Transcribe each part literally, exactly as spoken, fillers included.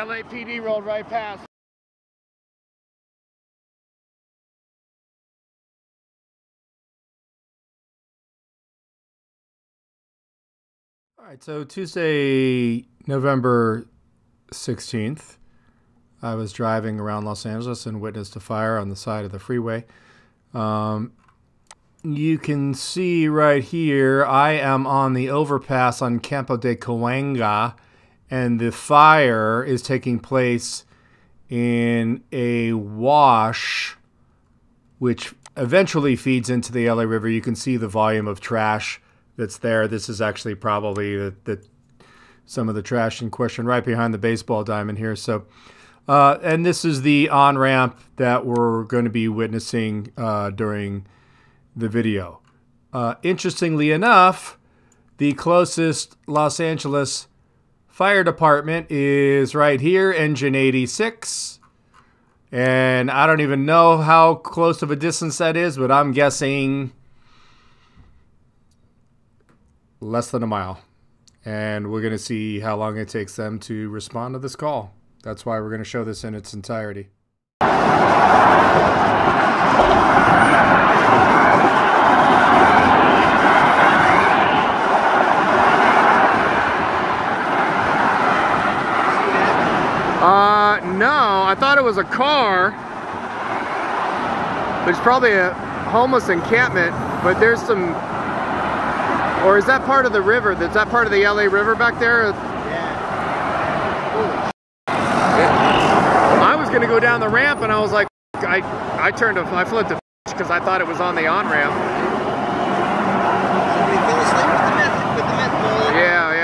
L A P D rolled right past. All right, so Tuesday, November sixteenth, I was driving around Los Angeles and witnessed a fire on the side of the freeway. Um, you can see right here, I am on the overpass on Campo de Cahuenga, and the fire is taking place in a wash, which eventually feeds into the L A River. You can see the volume of trash that's there. This is actually probably the, the, some of the trash in question right behind the baseball diamond here. So, uh, and this is the on-ramp that we're going to be witnessing uh, during the video. Uh, interestingly enough, the closest Los Angeles fire department is right here, Engine eighty-six. And I don't even know how close of a distance that is, but I'm guessing less than a mile, and we're going to see how long it takes them to respond to this call. That's why we're going to show this in its entirety. Uh, no, I thought it was a car, but it's probably a homeless encampment, but there's some... Or is that part of the river? Is that part of the L A River back there? Yeah. I was gonna go down the ramp, and I was like, I I turned a I flipped a because I thought it was on the on ramp. Somebody fell asleep with the meth, with the meth bullet. Yeah, yeah,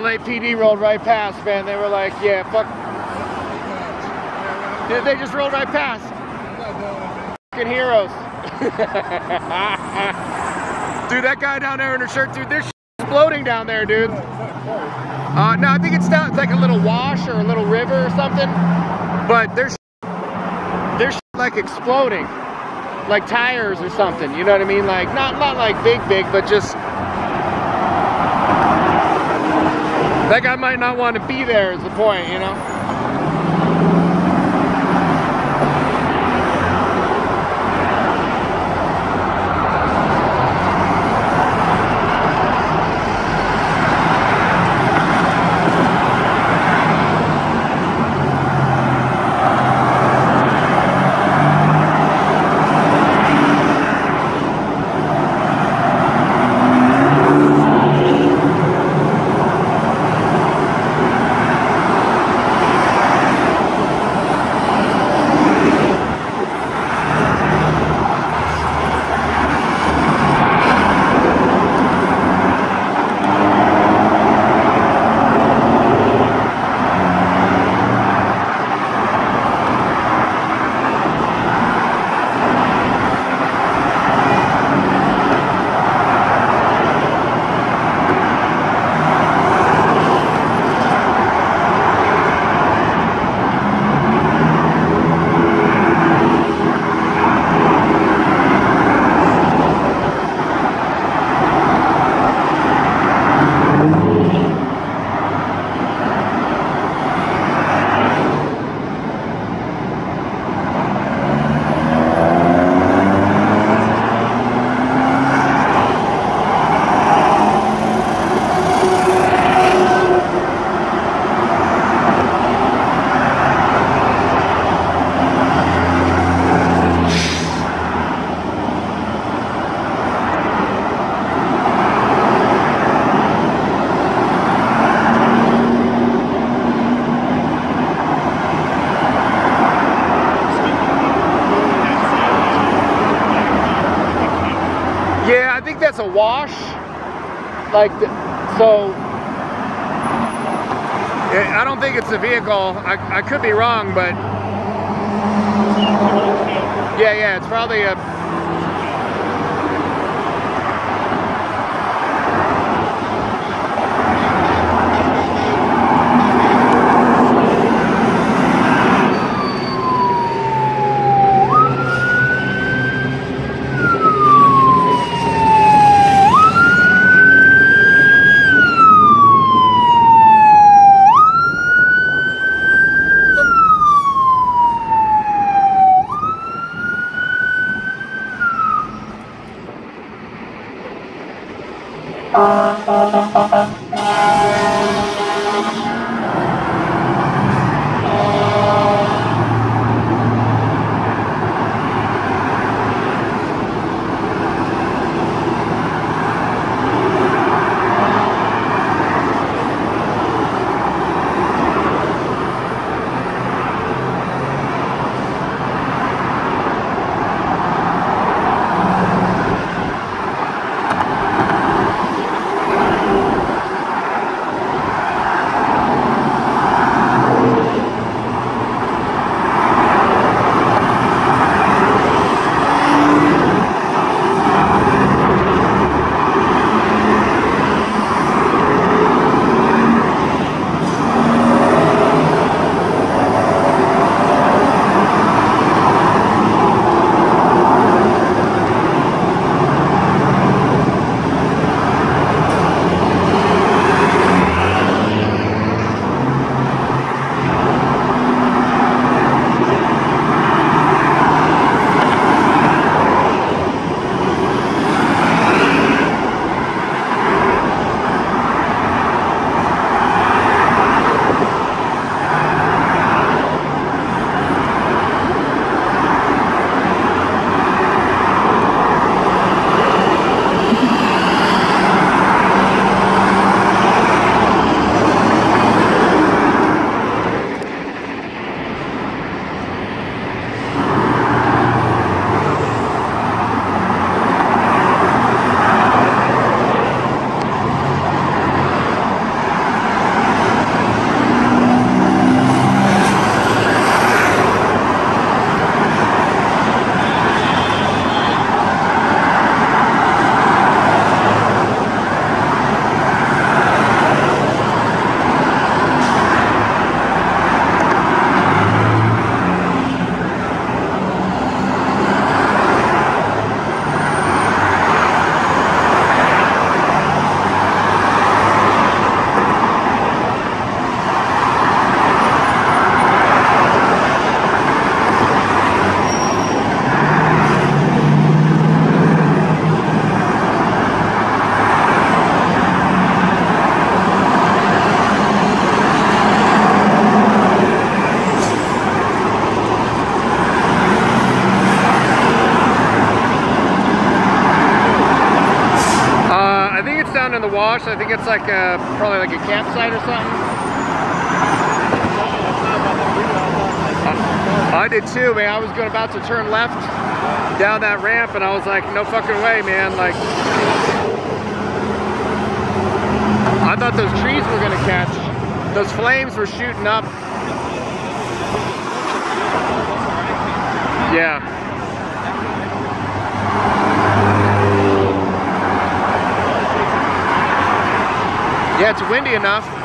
L A P D rolled right past, man. They were like, yeah, fuck. They, they just rolled right past. Fucking heroes. Dude, that guy down there in her shirt, dude, there's floating down there, dude. Uh, no, I think it's down, it's like a little wash or a little river or something. But there's there's like exploding, like tires or something. You know what I mean? Like not not like big big, but just that guy might not want to be there. Is the point, you know? That's a wash, like the, so I don't think it's a vehicle. I, I could be wrong, but yeah, yeah, it's probably a one in the wash. I think it's like a, probably like a campsite or something. I did too, man. I was going about to turn left down that ramp, and I was like, no fucking way, man. Like, I thought those trees were going to catch. Those flames were shooting up. Yeah. Yeah, it's windy enough.